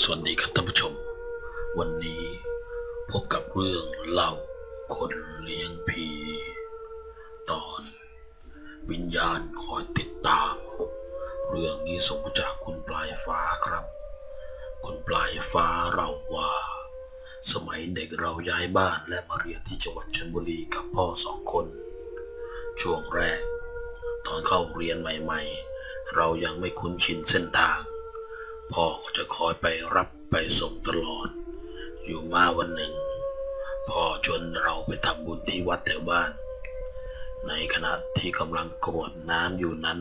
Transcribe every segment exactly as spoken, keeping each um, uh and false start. สวัสดีครับท่านผู้ชมวันนี้พบกับเรื่องเล่าคนเลี้ยงผีตอนวิญญาณคอยติดตามเรื่องนี้ส่งมาจากคุณปลายฟ้าครับคุณปลายฟ้าเราว่าสมัยเด็กเราย้ายบ้านและมาเรียนที่จังหวัดชลบุรีกับพ่อสองคนช่วงแรกตอนเข้าเรียนใหม่ๆเรายังไม่คุ้นชินเส้นทางพ่อก็จะคอยไปรับไปส่งตลอดอยู่มาวันหนึ่งพ่อชวนเราไปทำบุญที่วัดแถวบ้านในขณะที่กำลังกรวดน้ำอยู่นั้น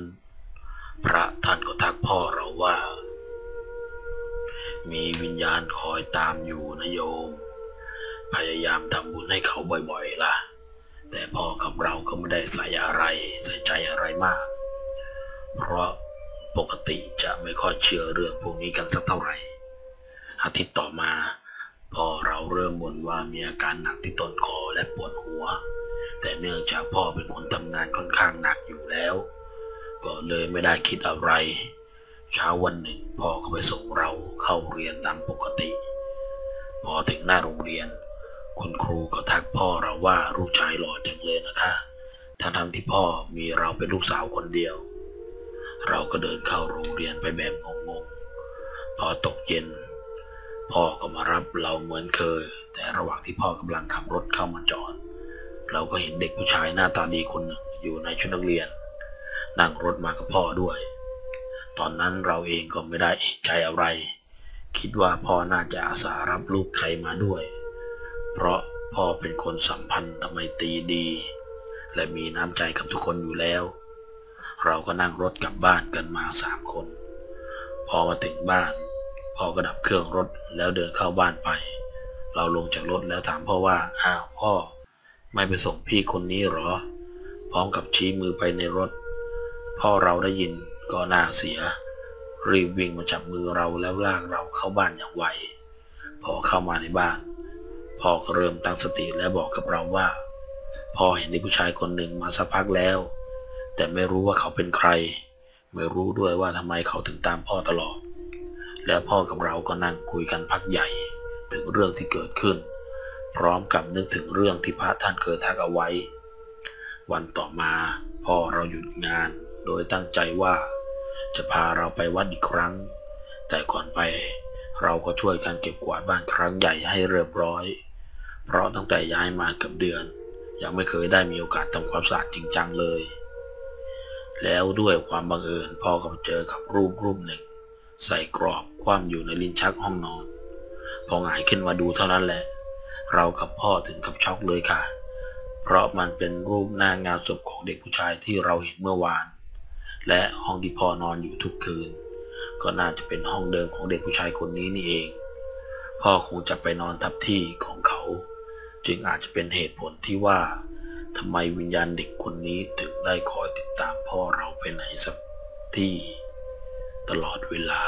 พระท่านก็ทักพ่อเราว่ามีวิญญาณคอยตามอยู่นะโยมพยายามทำบุญให้เขาบ่อยๆล่ะแต่พ่อกับเราก็ไม่ได้ใส่อะไรใส่ใจอะไรมากเพราะปกติจะไม่ค่อยเชื่อเรื่องพวกนี้กันสักเท่าไหร่อาทิตย์ต่อมาพ่อเราเริ่มบ่นว่ามีอาการหนักที่ต้นคอและปวดหัวแต่เนื่องจากพ่อเป็นคนทำงานค่อนข้างหนักอยู่แล้วก็เลยไม่ได้คิดอะไรเช้าวันหนึ่งพ่อก็ไปส่งเราเข้าเรียนตามปกติพอถึงหน้าโรงเรียนคุณครูก็ทักพ่อเราว่าลูกชายหล่อจังเลยนะคะทั้งๆที่พ่อมีเราเป็นลูกสาวคนเดียวเราก็เดินเข้าโรงเรียนไปแบบงงๆพอตกเย็นพ่อก็มารับเราเหมือนเคยแต่ระหว่างที่พ่อกำลังขับรถเข้ามาจอดเราก็เห็นเด็กผู้ชายหน้าตาดีคนหนึ่งอยู่ในชุดนักเรียนนั่งรถมากับพ่อด้วยตอนนั้นเราเองก็ไม่ได้เอกใจอะไรคิดว่าพ่อน่าจะอาสารับลูกใครมาด้วยเพราะพ่อเป็นคนสัมพันธ์ไมตรีดีและมีน้ำใจกับทุกคนอยู่แล้วเราก็นั่งรถกลับบ้านกันมาสามคนพอมาถึงบ้านพ่อก็ดับเครื่องรถแล้วเดินเข้าบ้านไปเราลงจากรถแล้วถามพ่อว่าอ้าวพ่อไม่ไปส่งพี่คนนี้หรอพร้อมกับชี้มือไปในรถพ่อเราได้ยินก็น่าเสียรีบวิ่งมาจับมือเราแล้วลากเราเข้าบ้านอย่างไวพอเข้ามาในบ้านพ่อก็เริ่มตั้งสติและบอกกับเราว่าพ่อเห็นในผู้ชายคนหนึ่งมาสักพักแล้วแต่ไม่รู้ว่าเขาเป็นใครไม่รู้ด้วยว่าทำไมเขาถึงตามพ่อตลอดและพ่อกับเราก็นั่งคุยกันพักใหญ่ถึงเรื่องที่เกิดขึ้นพร้อมกับนึกถึงเรื่องที่พระท่านเคยทักเอาไว้วันต่อมาพ่อเราหยุดงานโดยตั้งใจว่าจะพาเราไปวัดอีกครั้งแต่ก่อนไปเราก็ช่วยกันเก็บกวาดบ้านครั้งใหญ่ให้เรียบร้อยเพราะตั้งแต่ย้ายมาเกือบเดือนยังไม่เคยได้มีโอกาสทำความสะอาดจริงจังเลยแล้วด้วยความบังเอิญพ่อก็เจอกับรูปรูปหนึ่งใส่กรอบคว่ำอยู่ในลิ้นชักห้องนอนพอหงายขึ้นมาดูเท่านั้นแหละเรากับพ่อถึงกับช็อกเลยค่ะเพราะมันเป็นรูปหน้างานศพของเด็กผู้ชายที่เราเห็นเมื่อวานและห้องที่พ่อนอนอยู่ทุกคืนก็น่าจะเป็นห้องเดิมของเด็กผู้ชายคนนี้นี่เองพ่อคงจะไปนอนทับที่ของเขาจึงอาจจะเป็นเหตุผลที่ว่าทำไมวิญญาณเด็กคนนี้ถึงได้คอยติดตามพ่อเราไปไหนสักที่ตลอดเวลา